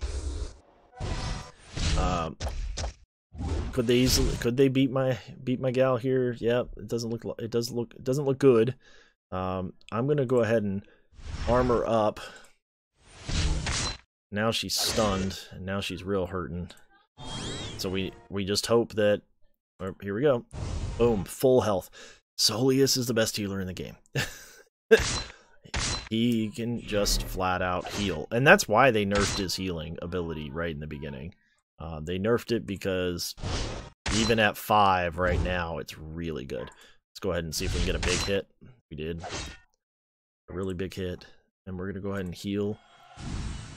Um, could they easily, could they beat my, beat my gal here? Yep. It doesn't look, it does look, it doesn't look good. Um, I'm going to go ahead and armor up. Now she's stunned and now she's real hurting. So we, we just hope that, or here we go. Boom. Full health. Solius is the best healer in the game. He can just flat out heal. And that's why they nerfed his healing ability right in the beginning. Uh, they nerfed it because even at five right now, it's really good. Let's go ahead and see if we can get a big hit. We did. A really big hit. And we're going to go ahead and heal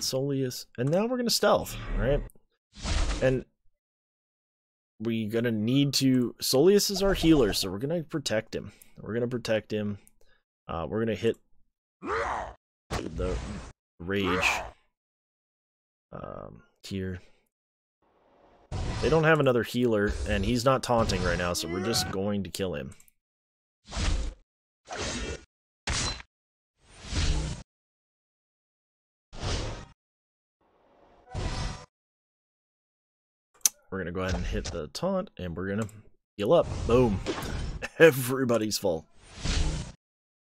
Solius. And now we're going to stealth, right? And we're going to need to... Solius is our healer, so we're going to protect him. We're going to protect him. Uh, we're going to hit the rage um, here. They don't have another healer, and he's not taunting right now, so we're just going to kill him. We're going to go ahead and hit the taunt, and we're going to heal up. Boom. Everybody's full.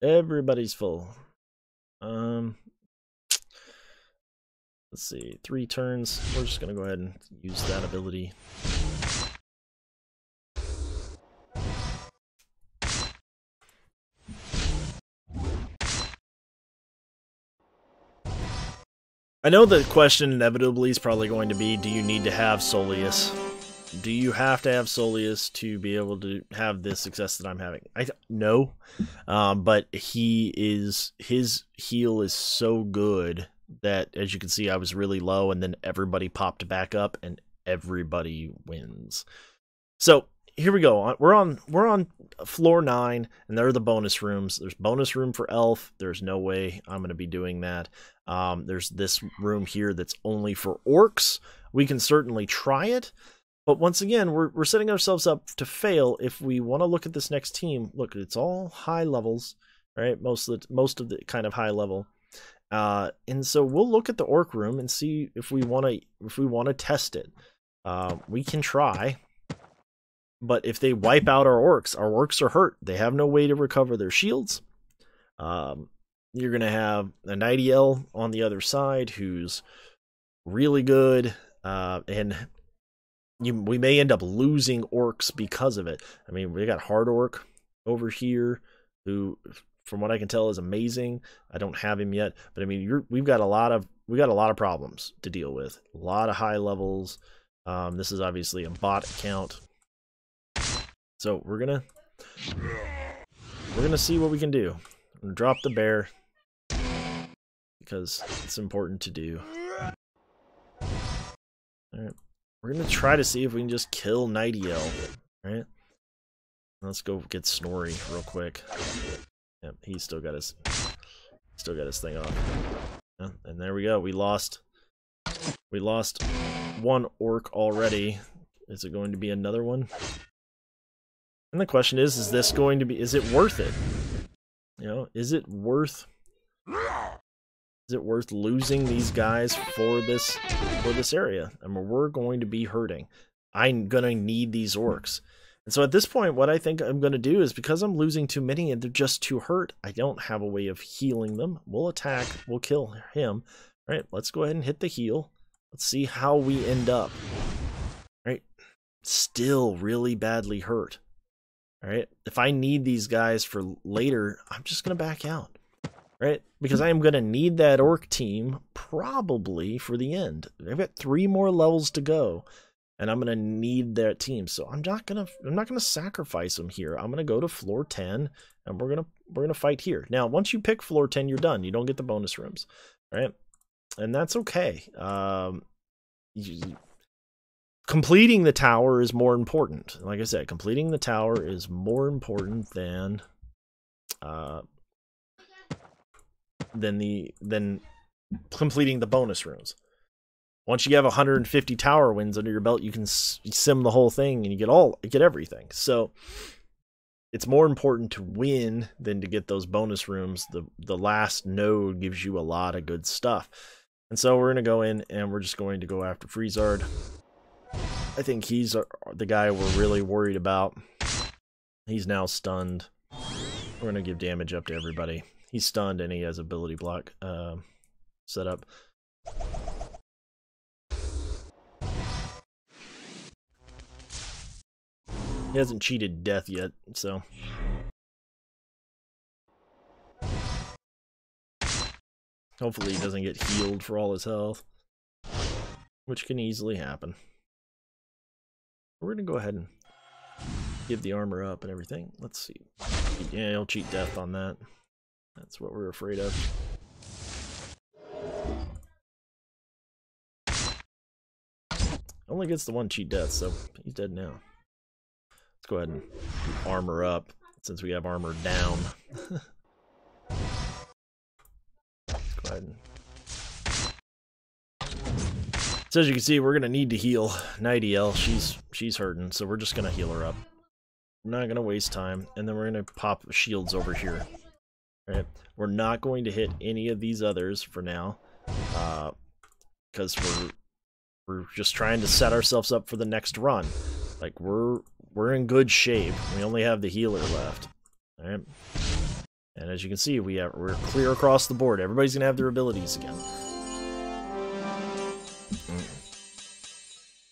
Everybody's full. Um... Let's see, three turns. We're just going to go ahead and use that ability. I know the question inevitably is probably going to be, do you need to have Solius? Do you have to have Solius to be able to have the success that I'm having? I th no, um, but he is, his heal is so good that, as you can see, I was really low, and then everybody popped back up, and everybody wins. So here we go. We're on we're on floor nine, and there are the bonus rooms. There's bonus room for elf. There's no way I'm going to be doing that. Um, there's this room here that's only for orcs. We can certainly try it, but once again, we're we're setting ourselves up to fail if we want to look at this next team. Look, it's all high levels, right? Most of the, most of the kind of high level. Uh, and so we'll look at the orc room and see if we want to if we want to test it. Uh, we can try, but if they wipe out our orcs, our orcs are hurt. They have no way to recover their shields. Um, you're gonna have a Nydiel on the other side who's really good, uh, and you, we may end up losing orcs because of it. I mean, we got Hard Orc over here, who, from what I can tell, is amazing. I don't have him yet, but I mean, you're, we've got a lot of we got a lot of problems to deal with. A lot of high levels. Um, this is obviously a bot account, so we're gonna we're gonna see what we can do. I'm gonna drop the bear because it's important to do. All right, we're gonna try to see if we can just kill Nydiel. All right, let's go get Snorri real quick. Yep, he's still got his, still got his thing off. Yeah, and there we go. We lost, we lost one orc already. Is it going to be another one? And the question is, is this going to be? Is it worth it? You know, is it worth? Is it worth losing these guys for this for this area? I mean, we're going to be hurting. I'm gonna need these orcs. And so at this point, what I think I'm going to do is, because I'm losing too many and they're just too hurt, I don't have a way of healing them. We'll attack. We'll kill him. All right, let's go ahead and hit the heal. Let's see how we end up. All right, still really badly hurt. All right, if I need these guys for later, I'm just going to back out. All right, because I am going to need that orc team probably for the end. I've got three more levels to go. And I'm gonna need that team, so I'm not gonna I'm not gonna sacrifice them here. I'm gonna go to floor ten, and we're gonna we're gonna fight here. Now, once you pick floor ten, you're done. You don't get the bonus rooms, right? And that's okay. Um, you, completing the tower is more important. Like I said, completing the tower is more important than uh than the than completing the bonus rooms. Once you have one hundred fifty tower wins under your belt, you can sim the whole thing and you get all, you get everything. So it's more important to win than to get those bonus rooms. The the last node gives you a lot of good stuff. And so we're going to go in and we're just going to go after Freezard. I think he's the guy we're really worried about. He's now stunned. We're going to give damage up to everybody. He's stunned and he has ability block uh, set up. He hasn't cheated death yet, so. Hopefully he doesn't get healed for all his health, which can easily happen. We're going to go ahead and give the armor up and everything. Let's see. Yeah, he'll cheat death on that. That's what we're afraid of. Only gets the one cheat death, so he's dead now. Go ahead and armor up since we have armor down. Let's go ahead and... So as you can see, we're gonna need to heal Nydiel. She's she's hurting, so we're just gonna heal her up. We're not gonna waste time, and then we're gonna pop shields over here. All right, we're not going to hit any of these others for now, uh, because we're we're just trying to set ourselves up for the next run. Like we're We're in good shape. We only have the healer left. All right. And as you can see, we have, we're clear across the board. Everybody's going to have their abilities again.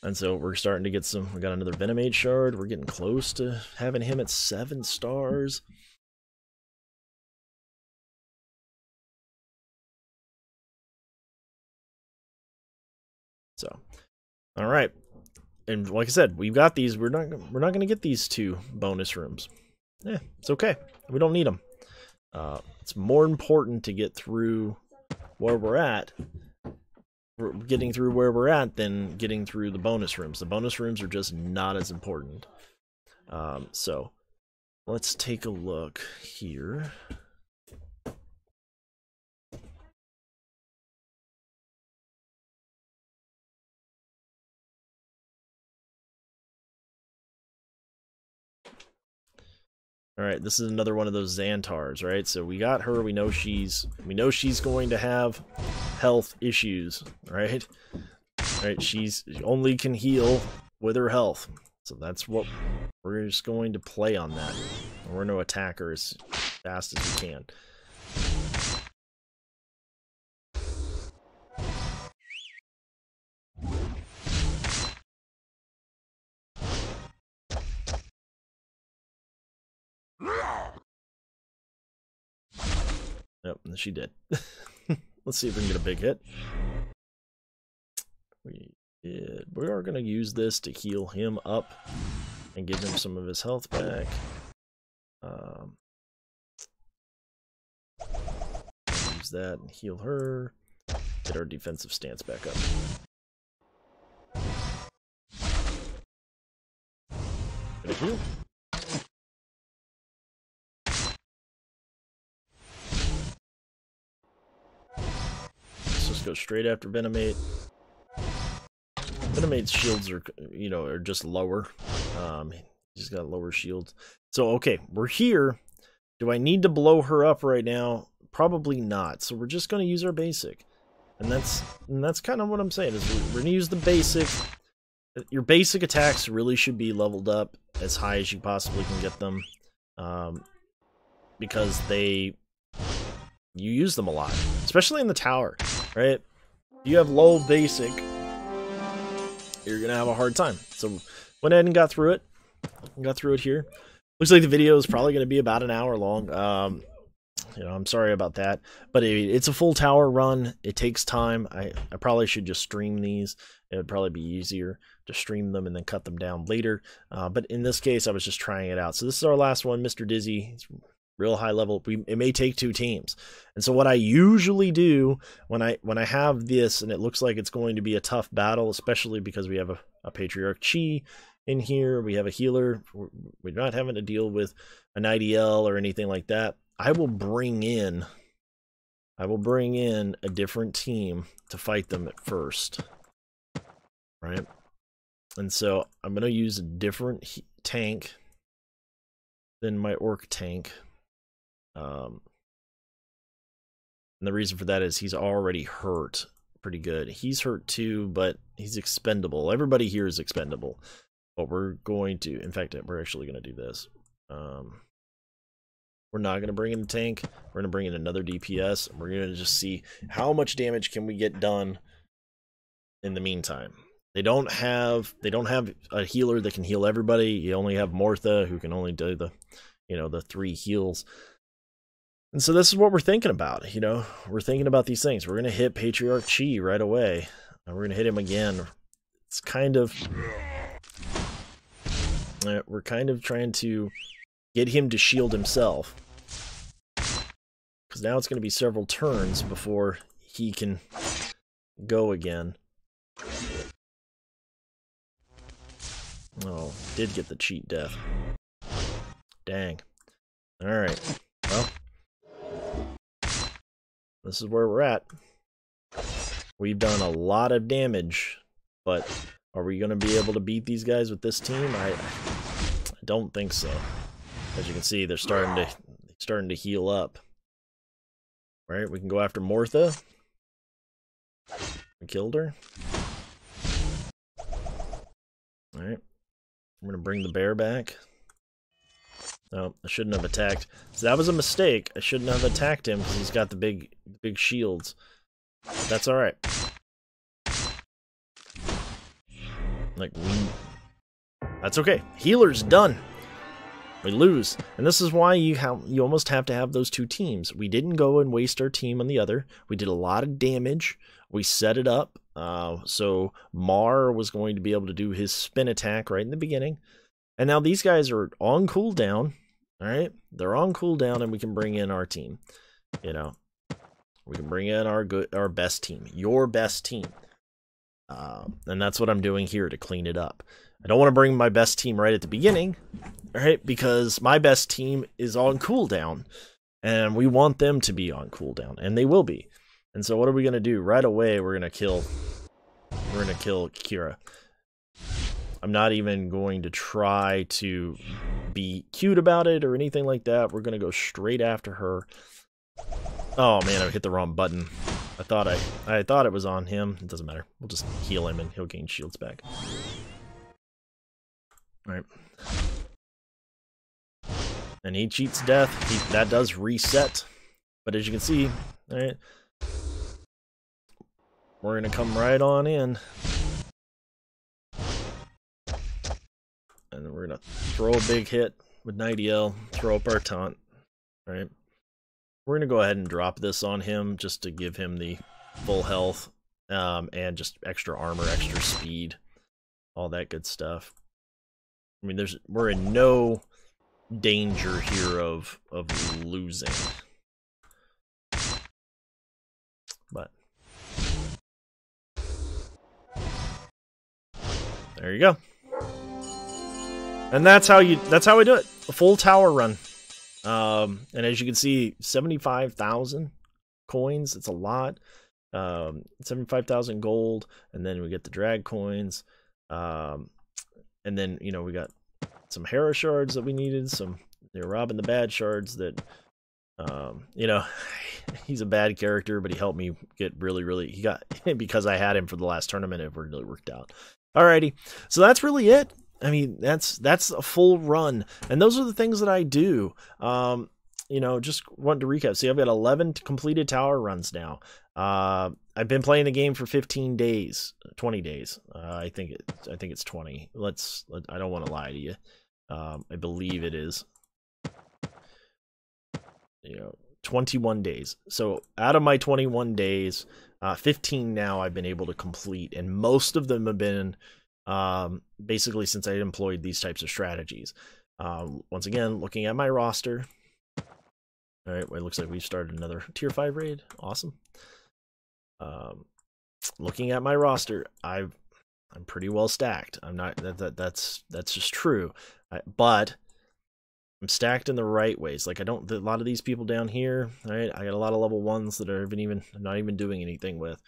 And so we're starting to get some... We got another Venomate shard. We're getting close to having him at seven stars. So, all right. And like I said, we've got these. We're not. We're not going to get these two bonus rooms. Yeah, it's okay. We don't need them. Uh, it's more important to get through where we're at. We're getting through where we're at than getting through the bonus rooms. The bonus rooms are just not as important. Um, so let's take a look here. All right, this is another one of those Xantars, right? So we got her. We know she's we know she's going to have health issues, right? Right? She's she only can heal with her health, so that's what we're just going to play on that. We're no attacker as fast as we can. and she did. Let's see if we can get a big hit. We did. We are going to use this to heal him up and give him some of his health back. Um, use that and heal her. Get our defensive stance back up. Gonna heal. Let's just go straight after Venomate. Venomate's shields are, you know, are just lower. Um, he's got lower shields. So, okay, we're here. Do I need to blow her up right now? Probably not. So we're just going to use our basic. And that's and that's kind of what I'm saying, is we're, we're going to use the basic. Your basic attacks really should be leveled up as high as you possibly can get them. Um, because they... You use them a lot. Especially in the tower, right? You have low basic... You're going to have a hard time. So, went ahead and got through it. Got through it here. Looks like the video is probably going to be about an hour long. Um, you know, I'm sorry about that. But it, it's a full tower run. It takes time. I, I probably should just stream these. It would probably be easier to stream them and then cut them down later. Uh, but in this case, I was just trying it out. So this is our last one, Mister Dizzy. It's real high level. We, it may take two teams. And so what I usually do when I when I have this and it looks like it's going to be a tough battle, especially because we have a, a Patriarch Chi in here, we have a healer, we're not having to deal with a Nydiel or anything like that, I will bring in I will bring in a different team to fight them at first. Right? And so I'm going to use a different tank than my orc tank. Um, and the reason for that is he's already hurt pretty good. He's hurt too, but he's expendable. Everybody here is expendable. But we're going to, in fact, we're actually going to do this. Um, we're not going to bring in the tank. We're going to bring in another D P S. And we're going to just see how much damage can we get done in the meantime. They don't have, they don't have a healer that can heal everybody. You only have Mortha who can only do the, you know, the three heals. And so this is what we're thinking about, you know. We're thinking about these things. We're going to hit Patriarch Chi right away. And we're going to hit him again. It's kind of... We're kind of trying to get him to shield himself. Because now it's going to be several turns before he can go again. Oh, did get the cheat death. Dang. Alright. Well... This is where we're at. We've done a lot of damage, but are we going to be able to beat these guys with this team? I, I don't think so. As you can see, they're starting to starting to heal up. All right, we can go after Mortha. We killed her. All right, I'm going to bring the bear back. No, I shouldn't have attacked. So that was a mistake. I shouldn't have attacked him because he's got the big, big shields. But that's all right. Like we, that's okay. Healer's done. We lose, and this is why you have you almost have to have those two teams. We didn't go and waste our team on the other. We did a lot of damage. We set it up. Uh, so Mar was going to be able to do his spin attack right in the beginning. And now these guys are on cooldown, all right? They're on cooldown, and we can bring in our team. You know, we can bring in our good, our best team, your best team, uh, and that's what I'm doing here to clean it up. I don't want to bring my best team right at the beginning, all right? Because my best team is on cooldown, and we want them to be on cooldown, and they will be. And so, what are we gonna do right away? We're gonna kill. We're gonna kill Kira. I'm not even going to try to be cute about it or anything like that. We're going to go straight after her. Oh, man, I hit the wrong button. I thought I, I thought it was on him. It doesn't matter. We'll just heal him and he'll gain shields back. All right. And he cheats death. He, that does reset. But as you can see, all right, we're going to come right on in. And then we're going to throw a big hit with Nydiel, throw up our taunt, right? We're going to go ahead and drop this on him just to give him the full health um, and just extra armor, extra speed, all that good stuff. I mean, there's we're in no danger here of, of losing. But there you go. And that's how you that's how we do it. A full tower run. Um, and as you can see, seventy-five thousand coins. It's a lot. Um, seventy-five thousand gold, and then we get the drag coins. Um, and then, you know, we got some Hera shards that we needed, some they're robbing the bad shards that um, you know, he's a bad character, but he helped me get really, really he got because I had him for the last tournament, it really worked out. Alrighty. So that's really it. I mean, that's that's a full run, and those are the things that I do. Um, you know, just wanted to recap. See, I've got eleven completed tower runs now. Uh, I've been playing the game for fifteen days, twenty days. Uh, I think it, I think it's twenty. Let's. Let, I don't want to lie to you. Um, I believe it is. You know, twenty-one days. So out of my twenty-one days, uh, fifteen now I've been able to complete, and most of them have been. Um, basically since I employed these types of strategies. Um, once again, looking at my roster. All right, well, it looks like we've started another tier five raid. Awesome. Um, looking at my roster, I've, I'm pretty well stacked. I'm not, that, that that's, that's just true. I, but I'm stacked in the right ways. Like I don't, a lot of these people down here, all right, I got a lot of level ones that I haven't even, I'm not even doing anything with,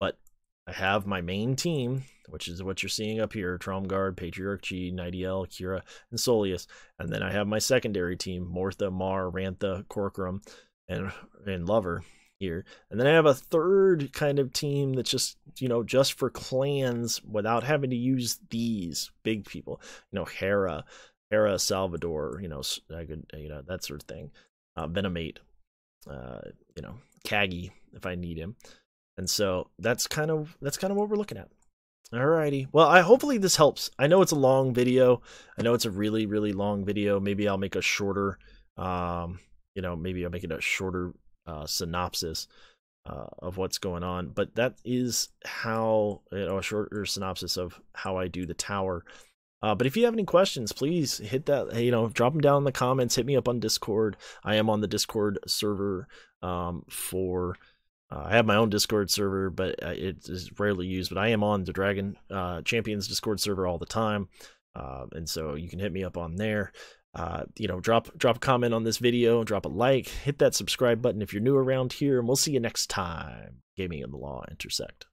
but I have my main team, which is what you're seeing up here, Tromgard, Patriarch Chi, Nydiel, Kira, and Solius. And then I have my secondary team, Mortha, Mar, Rantha, Corcorum, and, and Lover here. And then I have a third kind of team that's just, you know, just for clans without having to use these big people. You know, Hera, Hera, Salvatore, you know, I could, you know, that sort of thing. Uh, Venomate, uh, you know, Kagi, if I need him. And so that's kind of that's kind of what we're looking at. Alrighty. Well, I hopefully this helps. I know it's a long video. I know it's a really, really long video. Maybe I'll make a shorter, um, you know, maybe I'll make it a shorter uh, synopsis uh, of what's going on. But that is how, you know, a shorter synopsis of how I do the tower. Uh, but if you have any questions, please hit that, you know, drop them down in the comments. Hit me up on Discord. I am on the Discord server um, for... Uh, I have my own Discord server, but uh, it is rarely used, but I am on the Dragon uh, Champions Discord server all the time, uh, and so you can hit me up on there. Uh, you know, drop, drop a comment on this video, drop a like, hit that subscribe button if you're new around here, and we'll see you next time. Gaming and the Law intersect.